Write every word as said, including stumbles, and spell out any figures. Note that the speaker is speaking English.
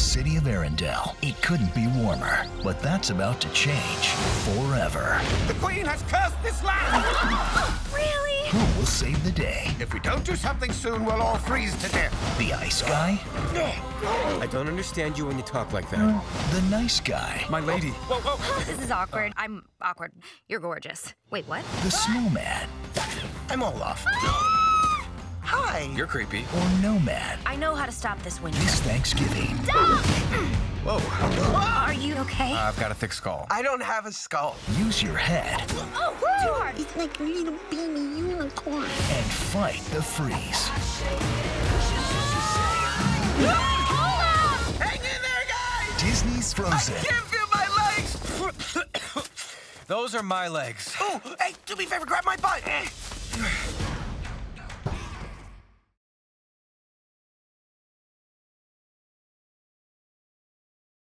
city of Arendelle. It couldn't be warmer, but that's about to change forever. The Queen has cursed this land! Really? Who will save the day? If we don't do something soon, we'll all freeze to death. The ice guy? I don't understand you when you talk like that. The nice guy? My lady. Whoa, whoa, whoa. This is awkward. I'm awkward. You're gorgeous. Wait, what? The snowman? I'm Olaf. Hi. You're creepy. Or Nomad. I know how to stop this winter. This Thanksgiving. Stop! Whoa. Whoa. Are you okay? Uh, I've got a thick skull. I don't have a skull. Use your head. Oh, whoa. Too hard. It's like a little beanie unicorn. And fight the freeze. Olaf! Hang in there, guys! Disney's Frozen. I can't feel my legs. Those are my legs. Oh, hey, do me a favor, grab my butt.